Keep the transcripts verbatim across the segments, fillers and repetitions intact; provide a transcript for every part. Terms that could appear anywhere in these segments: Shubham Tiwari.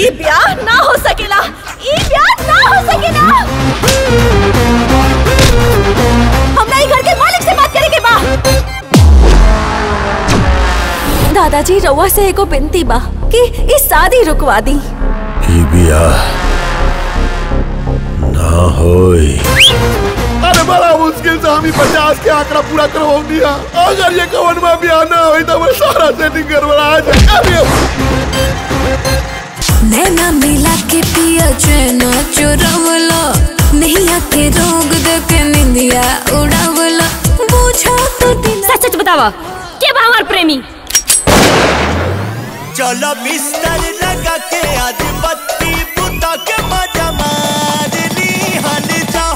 ई ब्याह ना हो सकेला, ई ब्याह ना हो सकेला। हमरा ई घर के मालिक से बात करे के बा। दादाजी रउआ से एको बिनती बा कि ई शादी रुकवा दी। ई ब्याह ना होई। अरे बड़ा मुश्किल से हम पचास के आंकड़ा पूरा करवा दिया। अगर ये कवन में ब्याह ना होई तो मैं सारा सेटिंग गड़बड़ा जाए। नैना मिला के पिया चैना चुरावला, नैया के रोग देके निंदिया उड़ावला। बुझा तो सच सच बतावा के बा हमार प्रेमी। चलो बिस्तर लगा के आज बत्ती बुता के मजा मार ली हन जाओ।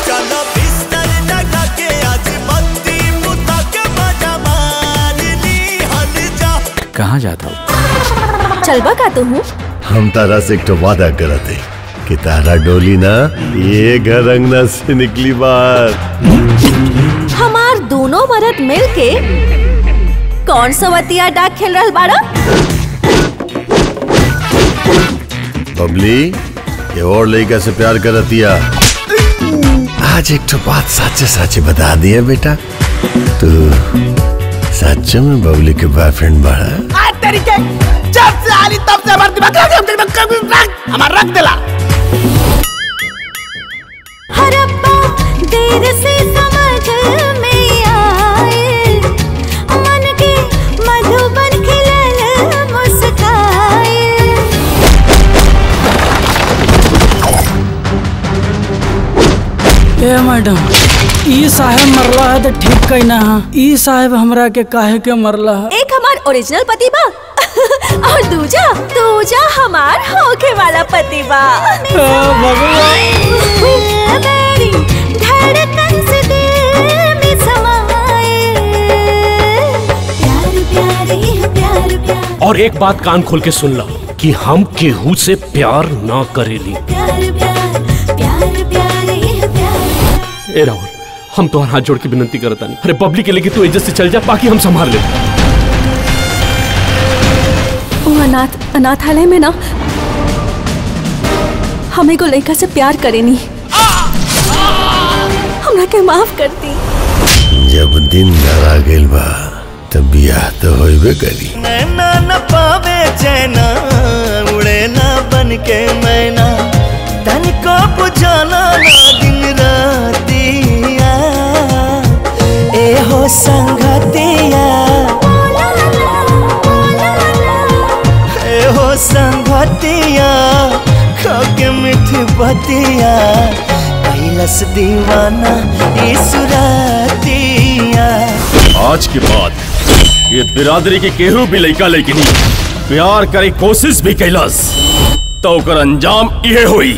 चलो बिस्तर लगा के आज बत्ती बुता के मजा मार ली हन जाओ। कहाँ जाता हूँ? चलबा का तो हूँ। हम तारा से एक वादा करते कि तारा डोली ना ये घर अंगना से निकली बाहर। हमार दोनों मर्द मिल के कौन सवतिया डाक खेल रहा बाड़ा? बबली ये और लड़का से प्यार करतिया। आज एक तो बात साचे साचे बता दिया बेटा, तू साचे में बबली के बॉयफ्रेंड बाड़ा। जब से आली तब से हमारे दिमाग रख दिमाग कभी रख हमार रख दिला। हरप्पा देर से समझ में आए, मन के मधुबन खिलल मुस्काए। ए मैडम ई साहेब मरला है तो ठीक कहीं ना है। ई साहेब हमरा के काहे के मरला है? एक हमार ओरिजिनल पति बा और दूजा दूजा हमार होके वाला पति बा। मेरी धड़कन से दिल में समाए प्यार प्यार प्यार प्यार। और एक बात कान खोल के सुन लो कि हम केहू से प्यार ना करेली। ए राहुल हम तुम्हारा हाथ जोड़ के विनती करता नहीं। अरे बबली के लेके तू इज्जत से चल जा, बाकी हम संभाल लेते। अनाथ अनाथालय में ना हमें को लड़का से प्यार करेनी, हमरा के माफ करती। जब दिन डरा गेल बा तब बियाह तो होइबे करी। नैना न पावे चैना उड़े ना बन के मैना, तनिको बुझाना ना दिन रातिया। ए हो संगतिया संगतिया खाके मीठी बतिया, कैलस दीवाना इसरातिया। आज के बाद ये बिरादरी के केहू भी लड़का लेकिन प्यार करे कोशिश भी कैलस तो कर अंजाम ये हुई।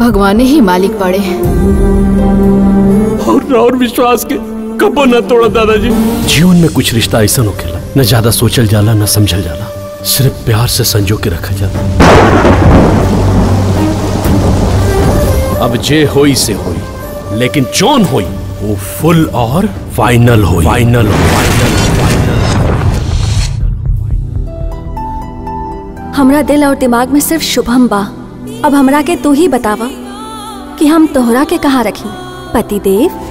भगवान ही मालिक पड़े हैं और और विश्वास के कबो न तोड़ा दादाजी। जीवन में कुछ रिश्ता ऐसा न खेला न ज्यादा सोचल जाला न समझल जाला, सिर्फ प्यार से संजो के रखा जाला। अब जे होई से होई, लेकिन जोन होई वो फुल और फाइनल होई। फाइनल हो, फाइनल हो, फाइनल हो। हमरा दिल और दिमाग में सिर्फ शुभम बा। अब हमरा के तू ही बतावा कि हम तोहरा के कहाँ रखी पति देव।